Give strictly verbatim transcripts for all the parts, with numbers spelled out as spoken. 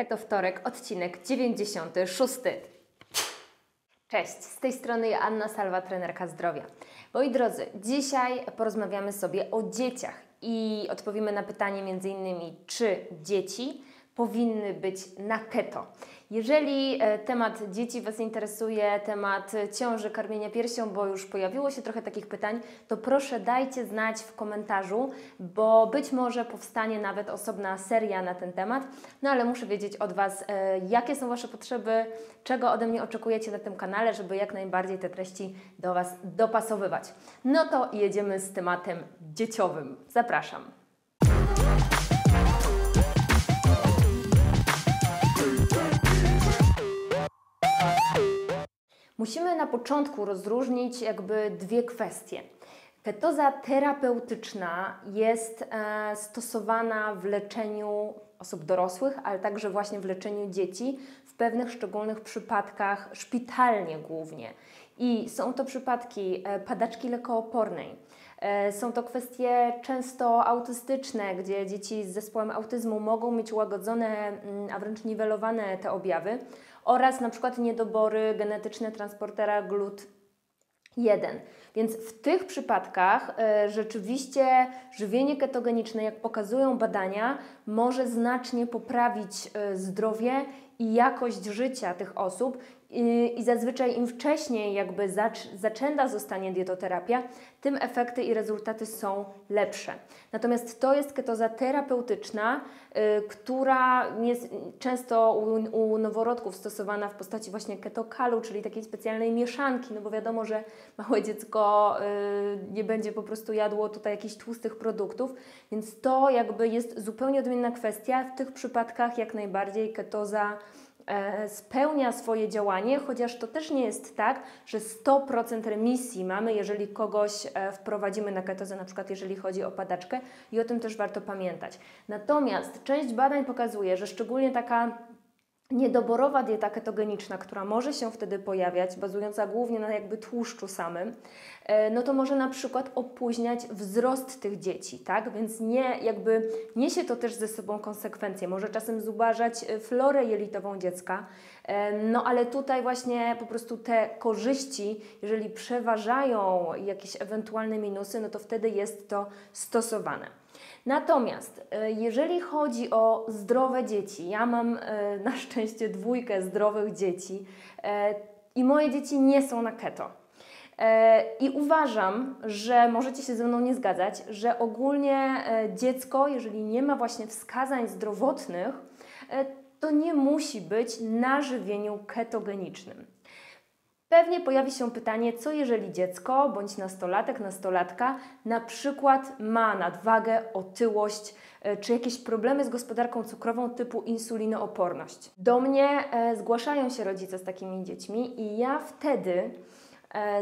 Keto Wtorek, odcinek dziewięćdziesiąty szósty. Cześć, z tej strony Joanna Salwa, trenerka zdrowia. Moi drodzy, dzisiaj porozmawiamy sobie o dzieciach i odpowiemy na pytanie między innymi czy dzieci powinny być na keto. Jeżeli temat dzieci Was interesuje, temat ciąży, karmienia piersią, bo już pojawiło się trochę takich pytań, to proszę dajcie znać w komentarzu, bo być może powstanie nawet osobna seria na ten temat. No ale muszę wiedzieć od Was, jakie są Wasze potrzeby, czego ode mnie oczekujecie na tym kanale, żeby jak najbardziej te treści do Was dopasowywać. No to jedziemy z tematem dzieciowym. Zapraszam. Musimy na początku rozróżnić jakby dwie kwestie. Ketoza terapeutyczna jest e, stosowana w leczeniu osób dorosłych, ale także właśnie w leczeniu dzieci, w pewnych szczególnych przypadkach szpitalnie głównie. I są to przypadki e, padaczki lekoopornej, e, są to kwestie często autystyczne, gdzie dzieci z zespołem autyzmu mogą mieć łagodzone, a wręcz niwelowane te objawy, oraz na przykład niedobory genetyczne transportera glut jeden. Więc w tych przypadkach e, rzeczywiście żywienie ketogeniczne, jak pokazują badania, może znacznie poprawić e, zdrowie i jakość życia tych osób i, i zazwyczaj im wcześniej jakby zacz, zaczęta zostanie dietoterapia, tym efekty i rezultaty są lepsze. Natomiast to jest ketoza terapeutyczna, yy, która jest często u, u noworodków stosowana w postaci właśnie ketokalu, czyli takiej specjalnej mieszanki, no bo wiadomo, że małe dziecko yy, nie będzie po prostu jadło tutaj jakichś tłustych produktów, więc to jakby jest zupełnie odmienna kwestia. W tych przypadkach jak najbardziej ketoza spełnia swoje działanie, chociaż to też nie jest tak, że sto procent remisji mamy, jeżeli kogoś wprowadzimy na ketozę, na przykład jeżeli chodzi o padaczkę, i o tym też warto pamiętać. Natomiast część badań pokazuje, że szczególnie taka niedoborowa dieta ketogeniczna, która może się wtedy pojawiać, bazująca głównie na jakby tłuszczu samym, no to może na przykład opóźniać wzrost tych dzieci, tak? Więc nie, jakby niesie to też ze sobą konsekwencje. Może czasem zubażać florę jelitową dziecka, no ale tutaj właśnie po prostu te korzyści, jeżeli przeważają jakieś ewentualne minusy, no to wtedy jest to stosowane. Natomiast jeżeli chodzi o zdrowe dzieci, ja mam na szczęście dwójkę zdrowych dzieci i moje dzieci nie są na keto. I uważam, że możecie się ze mną nie zgadzać, że ogólnie dziecko, jeżeli nie ma właśnie wskazań zdrowotnych, to nie musi być na żywieniu ketogenicznym. Pewnie pojawi się pytanie, co jeżeli dziecko bądź nastolatek, nastolatka na przykład ma nadwagę, otyłość czy jakieś problemy z gospodarką cukrową typu insulinooporność. Do mnie zgłaszają się rodzice z takimi dziećmi i ja wtedy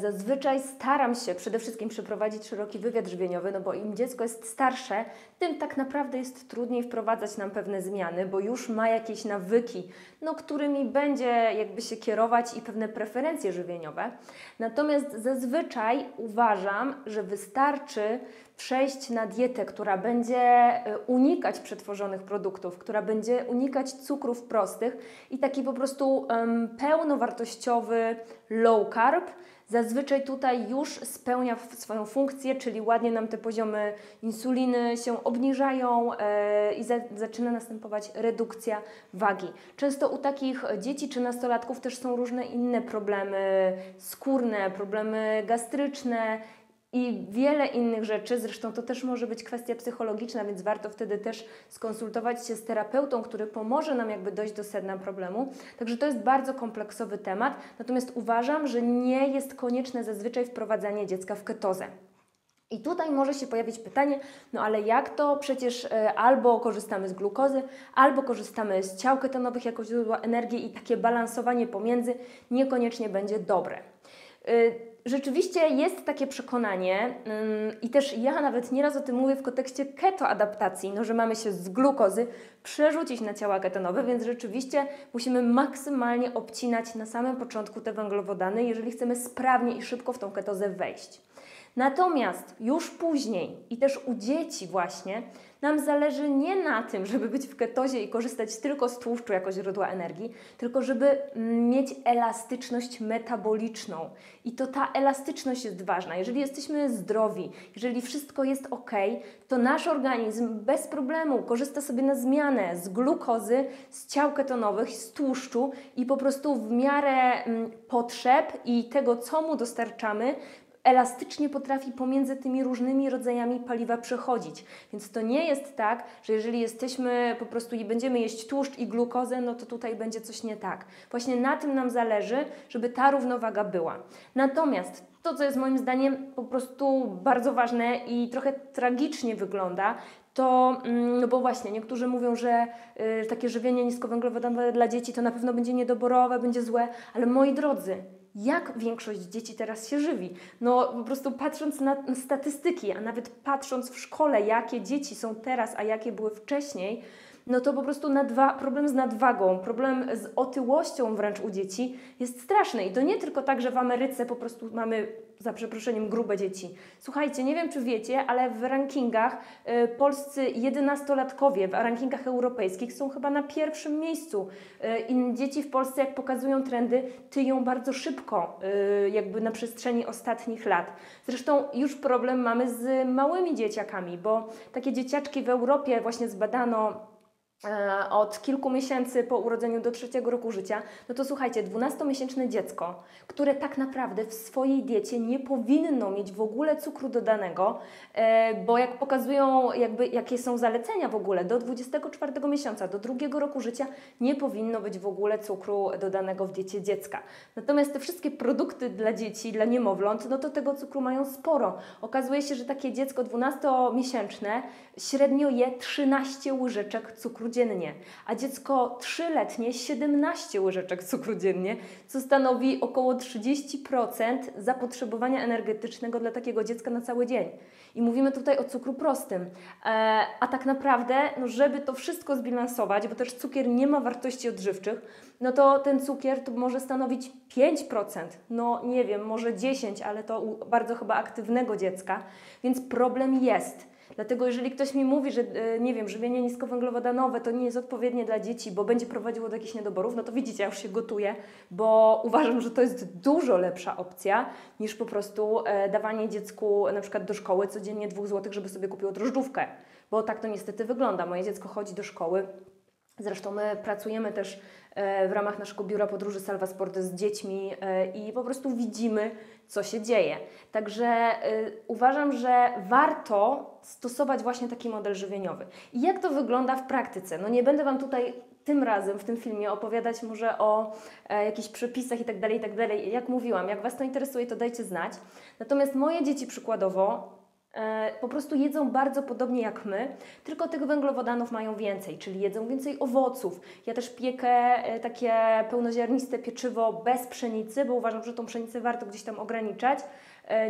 zazwyczaj staram się przede wszystkim przeprowadzić szeroki wywiad żywieniowy, no bo im dziecko jest starsze, tym tak naprawdę jest trudniej wprowadzać nam pewne zmiany, bo już ma jakieś nawyki, no, którymi będzie jakby się kierować i pewne preferencje żywieniowe. Natomiast zazwyczaj uważam, że wystarczy przejść na dietę, która będzie unikać przetworzonych produktów, która będzie unikać cukrów prostych i taki po prostu um, pełnowartościowy low carb zazwyczaj tutaj już spełnia swoją funkcję, czyli ładnie nam te poziomy insuliny się obniżają yy, i za, zaczyna następować redukcja wagi. Często u takich dzieci czy nastolatków też są różne inne problemy skórne, problemy gastryczne i wiele innych rzeczy, zresztą to też może być kwestia psychologiczna, więc warto wtedy też skonsultować się z terapeutą, który pomoże nam jakby dojść do sedna problemu. Także to jest bardzo kompleksowy temat, natomiast uważam, że nie jest konieczne zazwyczaj wprowadzanie dziecka w ketozę. I tutaj może się pojawić pytanie, no ale jak to? Przecież albo korzystamy z glukozy, albo korzystamy z ciał ketonowych jako źródła energii i takie balansowanie pomiędzy niekoniecznie będzie dobre. Rzeczywiście jest takie przekonanie yy, i też ja nawet nieraz o tym mówię w kontekście ketoadaptacji, no, że mamy się z glukozy przerzucić na ciała ketonowe, więc rzeczywiście musimy maksymalnie obcinać na samym początku te węglowodany, jeżeli chcemy sprawnie i szybko w tą ketozę wejść. Natomiast już później i też u dzieci właśnie Nam zależy nie na tym, żeby być w ketozie i korzystać tylko z tłuszczu jako źródła energii, tylko żeby mieć elastyczność metaboliczną. I to ta elastyczność jest ważna. Jeżeli jesteśmy zdrowi, jeżeli wszystko jest ok, to nasz organizm bez problemu korzysta sobie na zmianę z glukozy, z ciał ketonowych, z tłuszczu i po prostu w miarę potrzeb i tego, co mu dostarczamy, elastycznie potrafi pomiędzy tymi różnymi rodzajami paliwa przechodzić. Więc to nie jest tak, że jeżeli jesteśmy po prostu i będziemy jeść tłuszcz i glukozę, no to tutaj będzie coś nie tak. Właśnie na tym nam zależy, żeby ta równowaga była. Natomiast to, co jest moim zdaniem po prostu bardzo ważne i trochę tragicznie wygląda, to, no bo właśnie, niektórzy mówią, że y, takie żywienie niskowęglowodanowe dla dzieci to na pewno będzie niedoborowe, będzie złe, ale moi drodzy, jak większość dzieci teraz się żywi? No po prostu patrząc na statystyki, a nawet patrząc w szkole, jakie dzieci są teraz, a jakie były wcześniej, no to po prostu nadwa- problem z nadwagą, problem z otyłością wręcz u dzieci jest straszny. I to nie tylko tak, że w Ameryce po prostu mamy, za przeproszeniem, grube dzieci. Słuchajcie, nie wiem, czy wiecie, ale w rankingach y, polscy jedenastolatkowie, w rankingach europejskich są chyba na pierwszym miejscu. Y, i dzieci w Polsce, jak pokazują trendy, tyją bardzo szybko, y, jakby na przestrzeni ostatnich lat. Zresztą już problem mamy z małymi dzieciakami, bo takie dzieciaczki w Europie właśnie zbadano od kilku miesięcy po urodzeniu do trzeciego roku życia, no to słuchajcie, dwunastomiesięczne dziecko, które tak naprawdę w swojej diecie nie powinno mieć w ogóle cukru dodanego, bo jak pokazują, jakby, jakie są zalecenia w ogóle, do dwudziestego czwartego miesiąca, do drugiego roku życia nie powinno być w ogóle cukru dodanego w diecie dziecka. Natomiast te wszystkie produkty dla dzieci, dla niemowląt, no to tego cukru mają sporo. Okazuje się, że takie dziecko dwunastomiesięczne średnio je trzynaście łyżeczek cukru dziennie, a dziecko trzyletnie siedemnaście łyżeczek cukru dziennie, co stanowi około trzydzieści procent zapotrzebowania energetycznego dla takiego dziecka na cały dzień. I mówimy tutaj o cukru prostym. E, a tak naprawdę, no żeby to wszystko zbilansować, bo też cukier nie ma wartości odżywczych, no to ten cukier to może stanowić pięć procent, no nie wiem, może dziesięć procent, ale to u bardzo chyba aktywnego dziecka, więc problem jest. Dlatego jeżeli ktoś mi mówi, że nie wiem, żywienie niskowęglowodanowe to nie jest odpowiednie dla dzieci, bo będzie prowadziło do jakichś niedoborów, no to widzicie, ja już się gotuję, bo uważam, że to jest dużo lepsza opcja niż po prostu e, dawanie dziecku na przykład do szkoły codziennie dwóch złotych, żeby sobie kupiło drożdżówkę, bo tak to niestety wygląda. Moje dziecko chodzi do szkoły. Zresztą my pracujemy też w ramach naszego biura podróży Salwa Sporty z dziećmi i po prostu widzimy, co się dzieje. Także uważam, że warto stosować właśnie taki model żywieniowy. I jak to wygląda w praktyce? No nie będę Wam tutaj tym razem w tym filmie opowiadać może o e, jakichś przepisach i tak dalej, i tak dalej. Jak mówiłam, jak Was to interesuje, to dajcie znać. Natomiast moje dzieci przykładowo po prostu jedzą bardzo podobnie jak my, tylko tych węglowodanów mają więcej, czyli jedzą więcej owoców. Ja też piekę takie pełnoziarniste pieczywo bez pszenicy, bo uważam, że tą pszenicę warto gdzieś tam ograniczać.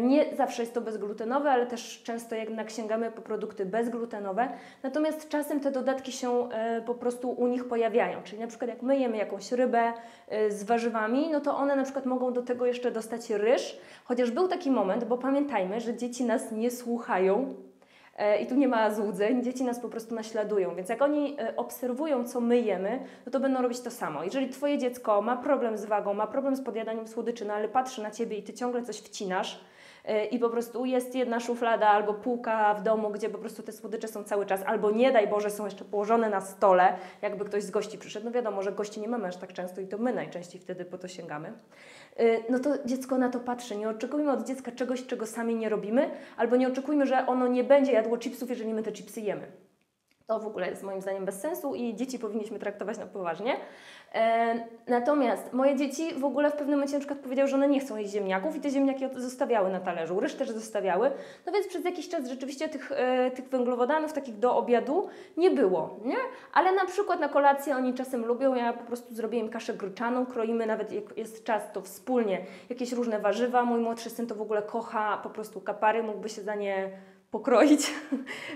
Nie zawsze jest to bezglutenowe, ale też często jednak sięgamy po produkty bezglutenowe. Natomiast czasem te dodatki się po prostu u nich pojawiają. Czyli na przykład jak my jemy jakąś rybę z warzywami, no to one na przykład mogą do tego jeszcze dostać ryż. Chociaż był taki moment, bo pamiętajmy, że dzieci nas nie słuchają. I tu nie ma złudzeń, dzieci nas po prostu naśladują, więc jak oni obserwują, co my jemy, no to będą robić to samo. Jeżeli Twoje dziecko ma problem z wagą, ma problem z podjadaniem słodyczy, no ale patrzy na Ciebie i Ty ciągle coś wcinasz i po prostu jest jedna szuflada albo półka w domu, gdzie po prostu te słodycze są cały czas, albo nie daj Boże, są jeszcze położone na stole, jakby ktoś z gości przyszedł, no wiadomo, że gości nie mamy aż tak często i to my najczęściej wtedy po to sięgamy, no to dziecko na to patrzy. Nie oczekujmy od dziecka czegoś, czego sami nie robimy, albo nie oczekujmy, że ono nie będzie jadło chipsów, jeżeli my te chipsy jemy. To w ogóle jest moim zdaniem bez sensu i dzieci powinniśmy traktować na poważnie. E, natomiast moje dzieci w ogóle w pewnym momencie na przykład powiedziały, że one nie chcą jeść ziemniaków i te ziemniaki zostawiały na talerzu, ryż też zostawiały. No więc przez jakiś czas rzeczywiście tych, e, tych węglowodanów takich do obiadu nie było, nie? Ale na przykład na kolację oni czasem lubią, ja po prostu zrobię im kaszę gryczaną, kroimy nawet jak jest czas to wspólnie jakieś różne warzywa. Mój młodszy syn to w ogóle kocha po prostu kapary, mógłby się za nie pokroić.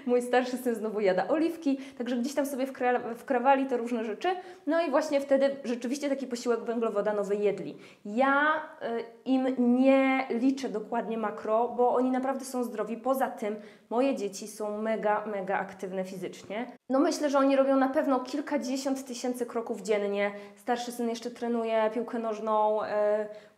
Mój starszy syn znowu jada oliwki, także gdzieś tam sobie wkra wkrawali te różne rzeczy. No i właśnie wtedy rzeczywiście taki posiłek węglowodanowy jedli. Ja y, im nie liczę dokładnie makro, bo oni naprawdę są zdrowi. Poza tym moje dzieci są mega, mega aktywne fizycznie. No myślę, że oni robią na pewno kilkadziesiąt tysięcy kroków dziennie. Starszy syn jeszcze trenuje piłkę nożną, y,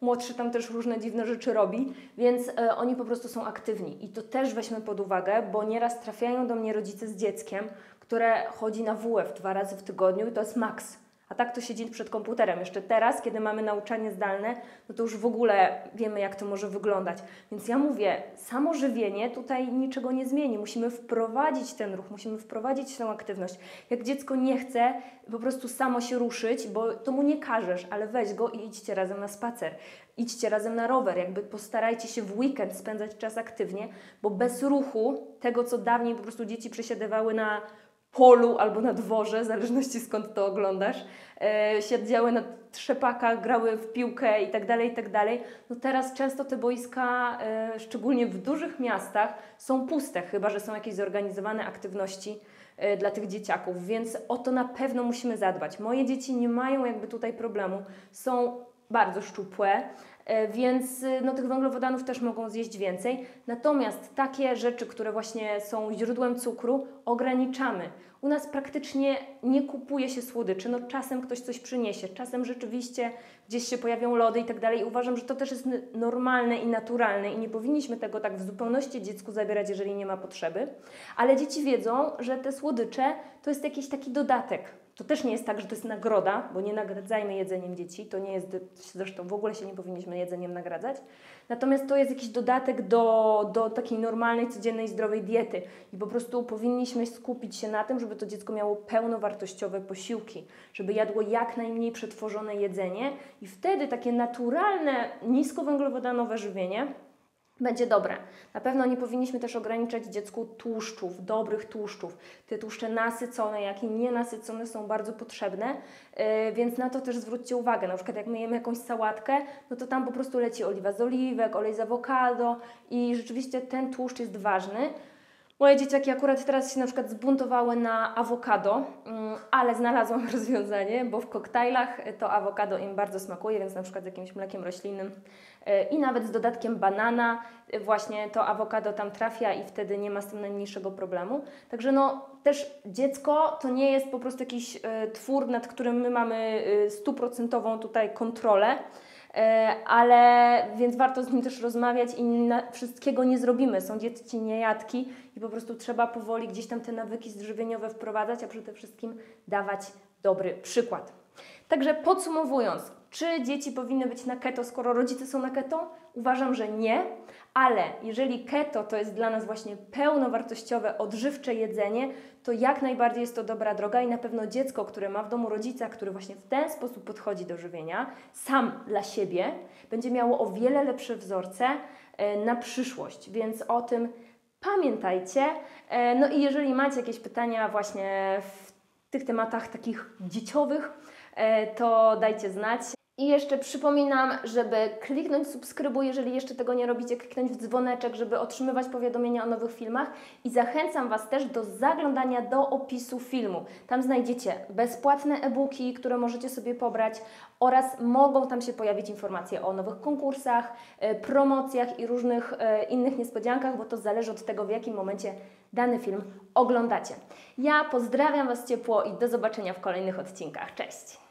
młodszy tam też różne dziwne rzeczy robi, więc y, oni po prostu są aktywni. I to też weźmy pod uwagę, bo nieraz trafiają do mnie rodzice z dzieckiem, które chodzi na W F dwa razy w tygodniu i to jest maks. A tak to siedzi przed komputerem. Jeszcze teraz, kiedy mamy nauczanie zdalne, no to już w ogóle wiemy, jak to może wyglądać. Więc ja mówię, samo żywienie tutaj niczego nie zmieni. Musimy wprowadzić ten ruch, musimy wprowadzić tę aktywność. Jak dziecko nie chce po prostu samo się ruszyć, bo to mu nie każesz, ale weź go i idźcie razem na spacer. Idźcie razem na rower, jakby postarajcie się w weekend spędzać czas aktywnie, bo bez ruchu, tego co dawniej po prostu dzieci przesiadywały na polu albo na dworze, w zależności skąd to oglądasz, yy, siedziały na trzepakach, grały w piłkę i tak dalej, i tak dalej. No teraz często te boiska, yy, szczególnie w dużych miastach, są puste, chyba że są jakieś zorganizowane aktywności yy, dla tych dzieciaków, więc o to na pewno musimy zadbać. Moje dzieci nie mają jakby tutaj problemu, są bardzo szczupłe, więc no, tych węglowodanów też mogą zjeść więcej. Natomiast takie rzeczy, które właśnie są źródłem cukru, ograniczamy. U nas praktycznie nie kupuje się słodyczy. No, czasem ktoś coś przyniesie, czasem rzeczywiście gdzieś się pojawią lody i tak dalej. I uważam, że to też jest normalne i naturalne i nie powinniśmy tego tak w zupełności dziecku zabierać, jeżeli nie ma potrzeby. Ale dzieci wiedzą, że te słodycze to jest jakiś taki dodatek. To też nie jest tak, że to jest nagroda, bo nie nagradzajmy jedzeniem dzieci, to nie jest, zresztą w ogóle się nie powinniśmy jedzeniem nagradzać. Natomiast to jest jakiś dodatek do, do takiej normalnej, codziennej, zdrowej diety i po prostu powinniśmy skupić się na tym, żeby to dziecko miało pełnowartościowe posiłki, żeby jadło jak najmniej przetworzone jedzenie i wtedy takie naturalne, niskowęglowodanowe żywienie będzie dobre. Na pewno nie powinniśmy też ograniczać dziecku tłuszczów, dobrych tłuszczów. Te tłuszcze nasycone, jak i nienasycone są bardzo potrzebne, yy, więc na to też zwróćcie uwagę. Na przykład jak my jemy jakąś sałatkę, no to tam po prostu leci oliwa z oliwek, olej z awokado i rzeczywiście ten tłuszcz jest ważny. Moje dzieciaki akurat teraz się na przykład zbuntowały na awokado, ale znalazłam rozwiązanie, bo w koktajlach to awokado im bardzo smakuje, więc na przykład z jakimś mlekiem roślinnym i nawet z dodatkiem banana właśnie to awokado tam trafia i wtedy nie ma z tym najmniejszego problemu. Także no też dziecko to nie jest po prostu jakiś twór, nad którym my mamy stuprocentową tutaj kontrolę, ale więc warto z nim też rozmawiać i na, wszystkiego nie zrobimy. Są dzieci niejadki i po prostu trzeba powoli gdzieś tam te nawyki żywieniowe wprowadzać, a przede wszystkim dawać dobry przykład. Także podsumowując, czy dzieci powinny być na keto, skoro rodzice są na keto? Uważam, że nie, ale jeżeli keto to jest dla nas właśnie pełnowartościowe, odżywcze jedzenie, to jak najbardziej jest to dobra droga i na pewno dziecko, które ma w domu rodzica, który właśnie w ten sposób podchodzi do żywienia, sam dla siebie, będzie miało o wiele lepsze wzorce na przyszłość, więc o tym pamiętajcie. No i jeżeli macie jakieś pytania właśnie w tych tematach takich dzieciowych, to dajcie znać. I jeszcze przypominam, żeby kliknąć subskrybuj, jeżeli jeszcze tego nie robicie, kliknąć w dzwoneczek, żeby otrzymywać powiadomienia o nowych filmach i zachęcam Was też do zaglądania do opisu filmu. Tam znajdziecie bezpłatne e-booki, które możecie sobie pobrać oraz mogą tam się pojawić informacje o nowych konkursach, promocjach i różnych innych niespodziankach, bo to zależy od tego, w jakim momencie dany film oglądacie. Ja pozdrawiam Was ciepło i do zobaczenia w kolejnych odcinkach. Cześć!